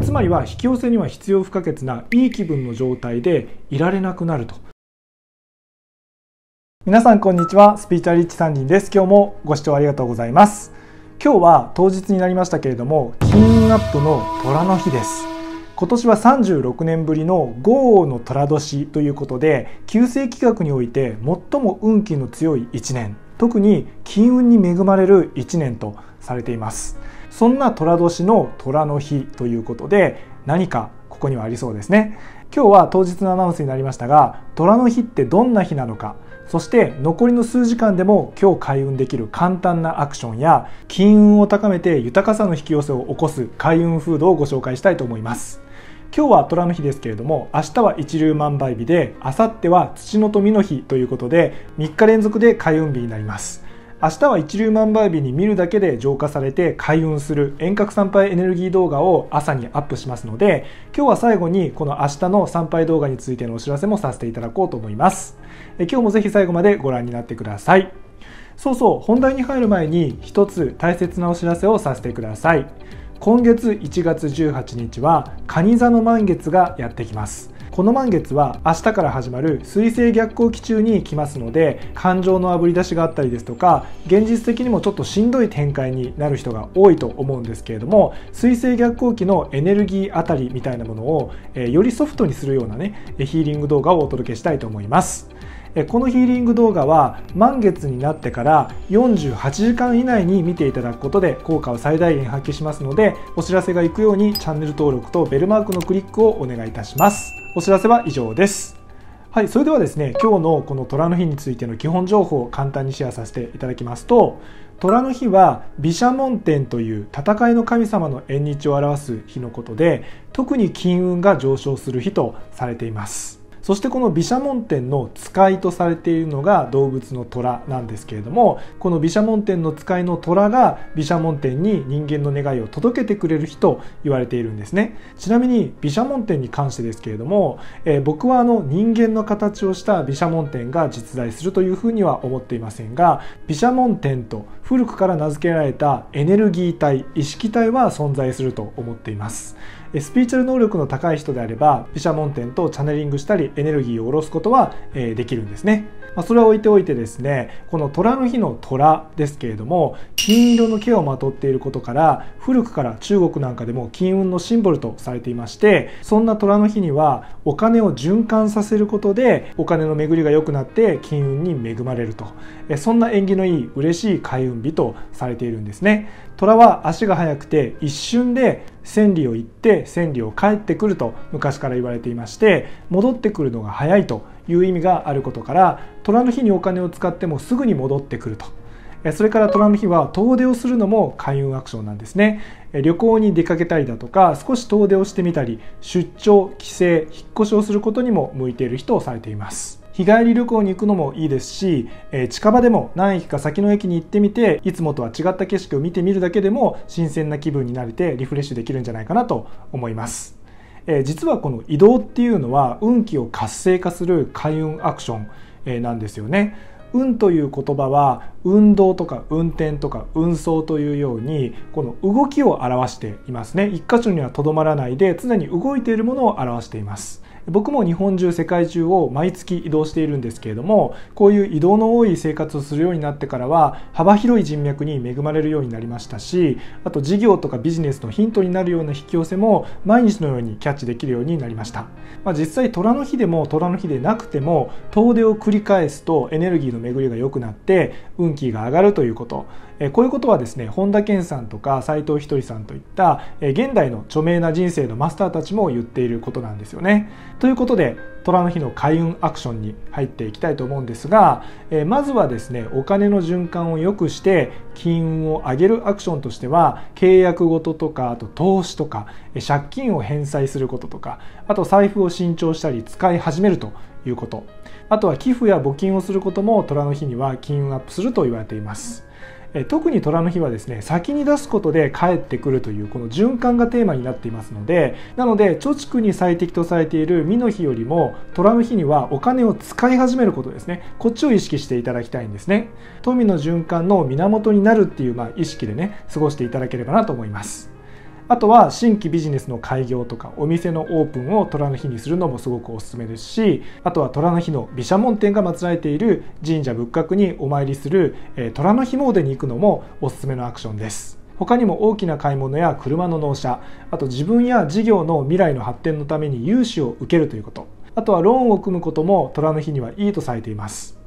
つまりは引き寄せには必要不可欠ないい気分の状態でいられなくなると。皆さんこんにちは、スピーチュアリッチ山林です。今日もご視聴ありがとうございます。今日は当日になりましたけれども、金運アップの虎の日です。今年は36年ぶりの豪雨の虎年ということで、九星気学において最も運気の強い1年、特に金運に恵まれる1年とされています。そんな虎年の虎の日ということで、何かここにはありそうですね。今日は当日のアナウンスになりましたが、虎の日ってどんな日なのか、そして残りの数時間でも今日開運できる簡単なアクションや、金運を高めて豊かさの引き寄せを起こす開運フードをご紹介したいと思います。今日は虎の日ですけれども、明日は一粒万倍日で、明後日は土の富の日ということで、3日連続で開運日になります。明日は一粒万倍日に見るだけで浄化されて開運する遠隔参拝エネルギー動画を朝にアップしますので、今日は最後にこの明日の参拝動画についてのお知らせもさせていただこうと思います。今日もぜひ最後までご覧になってください。そうそう、本題に入る前に一つ大切なお知らせをさせてください。今月1月18日は蟹座の満月がやってきます。この満月は明日から始まる水星逆行期中に来ますので、感情のあぶり出しがあったりですとか、現実的にもちょっとしんどい展開になる人が多いと思うんですけれども、水星逆行期のエネルギーあたりみたいなものをよりソフトにするようなね、ヒーリング動画をお届けしたいと思います。このヒーリング動画は満月になってから48時間以内に見ていただくことで効果を最大限発揮しますので、お知らせがいくようにチャンネル登録とベルマークのクリックをお願いいたします。お知らせは以上です。はい、それではですね、今日のこの虎の日についての基本情報を簡単にシェアさせていただきますと、虎の日は毘沙門天という戦いの神様の縁日を表す日のことで、特に金運が上昇する日とされています。そしてこの毘沙門天の使いとされているのが動物の虎なんですけれども、この毘沙門天の使いの虎が毘沙門天に人間の願いを届けてくれる日と言われているんですね。ちなみに毘沙門天に関してですけれども、僕は人間の形をした毘沙門天が実在するというふうには思っていませんが、毘沙門天と古くから名付けられたエネルギー体、意識体は存在すると思っています。スピーチュアル能力の高い人であれば、毘沙門天とチャネリングしたりエネルギーを下ろすことはできるんですね。それは置いておいてですね、この虎の日の虎ですけれども、金色の毛をまとっていることから、古くから中国なんかでも金運のシンボルとされていまして、そんな虎の日にはお金を循環させることでお金の巡りが良くなって金運に恵まれると、そんな縁起のいい嬉しい開運日とされているんですね。虎は足が速くて一瞬で千里を行って千里を帰ってくると昔から言われていまして、戻ってくるのが早いという意味があることから、虎の日にお金を使ってもすぐに戻ってくると。それから虎の日は遠出をするのも開運アクションなんですね。旅行に出かけたりだとか、少し遠出をしてみたり、出張、帰省、引っ越しをすることにも向いている日とされています。日帰り旅行に行くのもいいですし、近場でも何駅か先の駅に行ってみて、いつもとは違った景色を見てみるだけでも新鮮な気分になれてリフレッシュできるんじゃないかなと思います。実はこの移動っていうのは運気を活性化する開運アクション、なんですよね。運という言葉は運動とか運転とか運送というように、この動きを表していますね。一箇所にはとどまらないで常に動いているものを表しています。僕も日本中世界中を毎月移動しているんですけれども、こういう移動の多い生活をするようになってからは幅広い人脈に恵まれるようになりましたし、あと事業とかビジネスのヒントになるような引き寄せも毎日のようにキャッチできるようになりました。実際虎の日でも虎の日でなくても遠出を繰り返すとエネルギーの巡りが良くなって運気が上がるということ、こういうことはですね、本田健さんとか斉藤ひとりさんといった現代の著名な人生のマスターたちも言っていることなんですよね。ということで虎の日の開運アクションに入っていきたいと思うんですが、まずはですね、お金の循環を良くして金運を上げるアクションとしては、契約事とか、あと投資とか、借金を返済することとか、あと財布を新調したり使い始めるということ、あとは寄付や募金をすることも虎の日には金運アップすると言われています。特に虎の日はですね、先に出すことで帰ってくるというこの循環がテーマになっていますので、なので貯蓄に最適とされている身の日よりも虎の日にはお金を使い始めることですね、こっちを意識していただきたいんですね。富の循環の源になるっていう意識でね、過ごしていただければなと思います。あとは新規ビジネスの開業とかお店のオープンを寅の日にするのもすごくおすすめですし、あとは寅の日の毘沙門天が祀られている神社仏閣にお参りする寅の日詣に行くのもおすすめのアクションです。他にも大きな買い物や車の納車、あと自分や事業の未来の発展のために融資を受けるということ、あとはローンを組むことも寅の日にはいいとされています。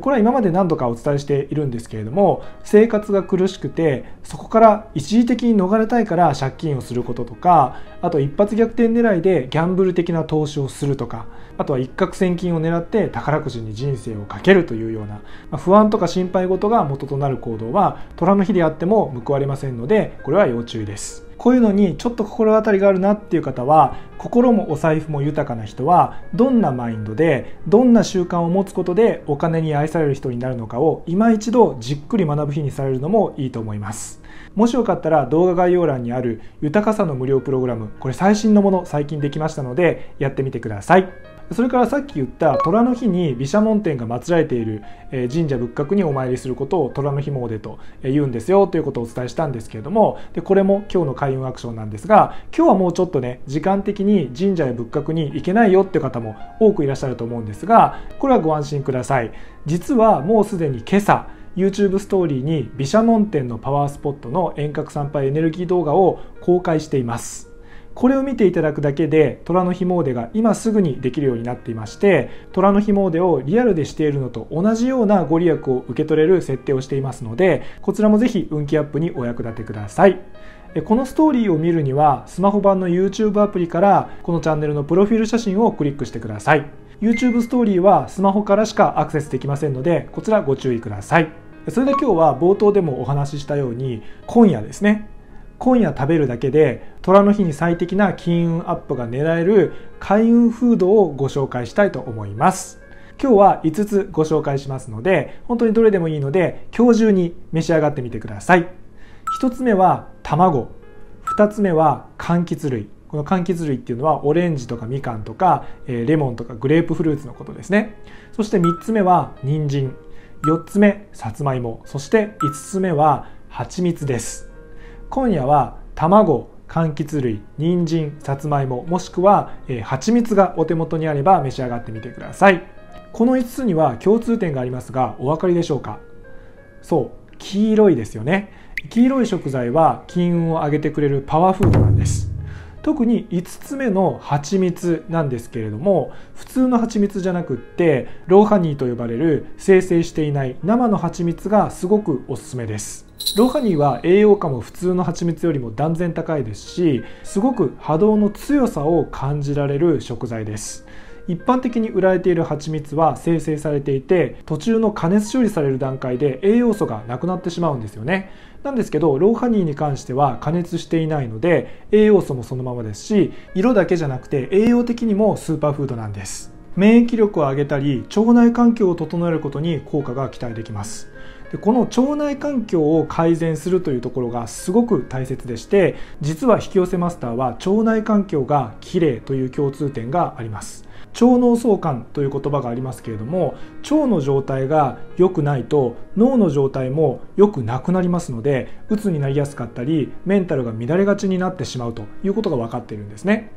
これは今まで何度かお伝えしているんですけれども、生活が苦しくてそこから一時的に逃れたいから借金をすることとか、あと一発逆転狙いでギャンブル的な投資をするとか、あとは一攫千金を狙って宝くじに人生をかけるというような不安とか心配事が元となる行動は寅の日であっても報われませんので、これは要注意です。こういうのにちょっと心当たりがあるなっていう方は、心もお財布も豊かな人はどんなマインドでどんな習慣を持つことでお金に愛される人になるのかを今一度じっくり学ぶ日にされるのもいいと思います。もしよかったら動画概要欄にある豊かさの無料プログラム、これ最新のもの最近できましたのでやってみてください。それからさっき言った寅の日に毘沙門天が祀られている神社仏閣にお参りすることを寅の日詣と言うんですよということをお伝えしたんですけれども、これも今日の開運アクションなんですが、今日はもうちょっとね時間的に神社や仏閣に行けないよって方も多くいらっしゃると思うんですが、これはご安心ください。実はもうすでに今朝YouTube ストーリーに毘沙門天のパワースポットの遠隔参拝エネルギー動画を公開しています。これを見ていただくだけで寅の日詣が今すぐにできるようになっていまして、寅の日詣をリアルでしているのと同じようなご利益を受け取れる設定をしていますので、こちらもぜひ運気アップにお役立てください。このストーリーを見るにはスマホ版の YouTube アプリからこのチャンネルのプロフィール写真をクリックしてください。 YouTube ストーリーはスマホからしかアクセスできませんので、こちらご注意ください。それで今日は冒頭でもお話ししたように今夜ですね、今夜食べるだけで寅の日に最適な金運アップが狙える開運フードをご紹介したいと思います。今日は5つご紹介しますので、本当にどれでもいいので今日中に召し上がってみてください。1つ目は卵、2つ目は柑橘類、この柑橘類っていうのはオレンジとかみかんとかレモンとかグレープフルーツのことですね。そして3つ目は人参、4つ目さつまいも、そして5つ目は蜂蜜です。今夜は卵、柑橘類、人参、さつまいも、もしくは蜂蜜がお手元にあれば召し上がってみてください。この5つには共通点がありますが、お分かりでしょうか。そう、黄色いですよね。黄色い食材は金運を上げてくれるパワーフードなんです。特に5つ目の蜂蜜なんですけれども、普通の蜂蜜じゃなくってローハニーと呼ばれる精製していない生の蜂蜜がすごくおすすめです。ローハニーは栄養価も普通の蜂蜜よりも断然高いですし、すごく波動の強さを感じられる食材です。一般的に売られている蜂蜜は精製されていて、途中の加熱処理される段階で栄養素がなくなってしまうんですよね。なんですけどローハニーに関しては加熱していないので栄養素もそのままですし、色だけじゃなくて栄養的にもスーパーフードなんです。免疫力を上げたり腸内環境を整えることに効果が期待できます。この腸内環境を改善するというところがすごく大切でして、実は引き寄せマスターは腸内環境がきれいという共通点があります。腸脳相関という言葉がありますけれども、腸の状態が良くないと脳の状態も良くなくなりますので、鬱になりやすかったりメンタルが乱れがちになってしまうということが分かっているんですね。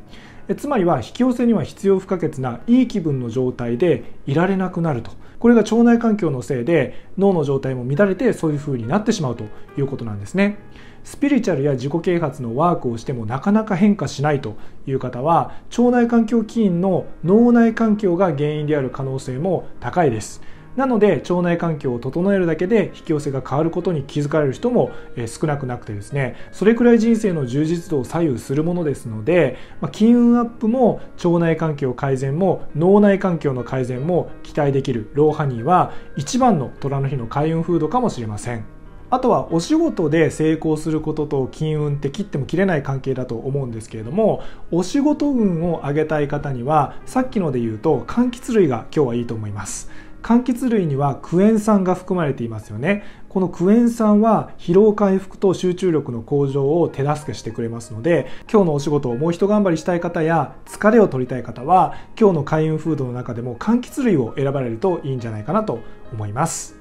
つまりは引き寄せには必要不可欠ないい気分の状態でいられなくなると、これが腸内環境のせいで脳の状態も乱れてそういう風になってしまうということなんですね。スピリチュアルや自己啓発のワークをしてもなかなか変化しないという方は、腸内環境起因の脳内環境が原因である可能性も高いです。なので腸内環境を整えるだけで引き寄せが変わることに気づかれる人も少なくなくてですね、それくらい人生の充実度を左右するものですので、金運アップも腸内環境改善も脳内環境の改善も期待できるローハニーは一番の寅の日の開運フードかもしれません。あとはお仕事で成功することと金運って切っても切れない関係だと思うんですけれども、お仕事運を上げたい方にはさっきので言うと柑橘類が今日はいいと思います。柑橘類にはクエン酸が含まれていますよね。このクエン酸は疲労回復と集中力の向上を手助けしてくれますので、今日のお仕事をもう一頑張りしたい方や疲れを取りたい方は今日の開運フードの中でも柑橘類を選ばれるといいんじゃないかなと思います。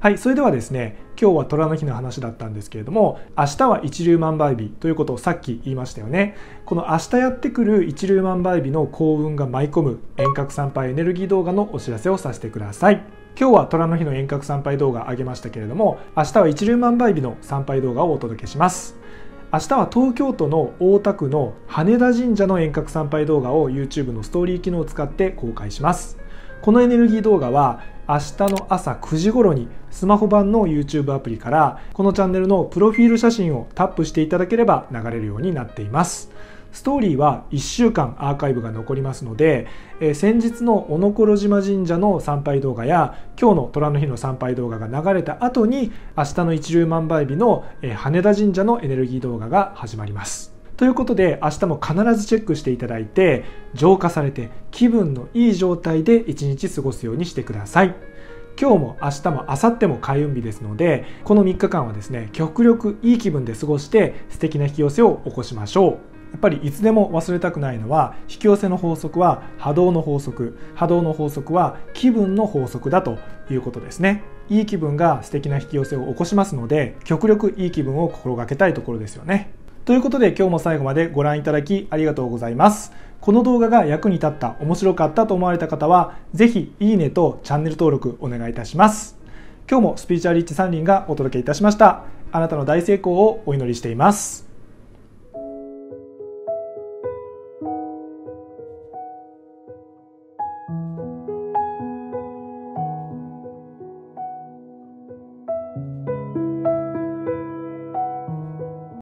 はい、それではですね、今日は寅の日の話だったんですけれども、明日は一粒万倍日ということをさっき言いましたよね。この明日やってくる一粒万倍日の幸運が舞い込む遠隔参拝エネルギー動画のお知らせをさせてください。今日は寅の日の遠隔参拝動画あげましたけれども、明日は一粒万倍日の参拝動画をお届けします。明日は東京都の大田区の羽田神社の遠隔参拝動画を YouTube のストーリー機能を使って公開します。このエネルギー動画は明日の朝9時頃にスマホ版の YouTube アプリからこのチャンネルのプロフィール写真をタップしていただければ流れるようになっています。ストーリーは1週間アーカイブが残りますので、先日のおのころ島神社の参拝動画や今日の寅の日の参拝動画が流れた後に、明日の一粒万倍日の羽田神社のエネルギー動画が始まります。ということで、明日も必ずチェックしていただいて、浄化されて気分のいい状態で一日過ごすようにしてください。今日も明日も明後日も開運日ですので、この3日間はですね、極力いい気分で過ごして素敵な引き寄せを起こしましょう。やっぱりいつでも忘れたくないのは、引き寄せの法則は波動の法則、波動の法則は気分の法則だということですね。いい気分が素敵な引き寄せを起こしますので、極力いい気分を心がけたいところですよね。ということで、今日も最後までご覧いただきありがとうございます。この動画が役に立った、面白かったと思われた方は是非いいねとチャンネル登録お願いいたします。今日もスピリチュアリッチ3輪がお届けいたしました。あなたの大成功をお祈りしています。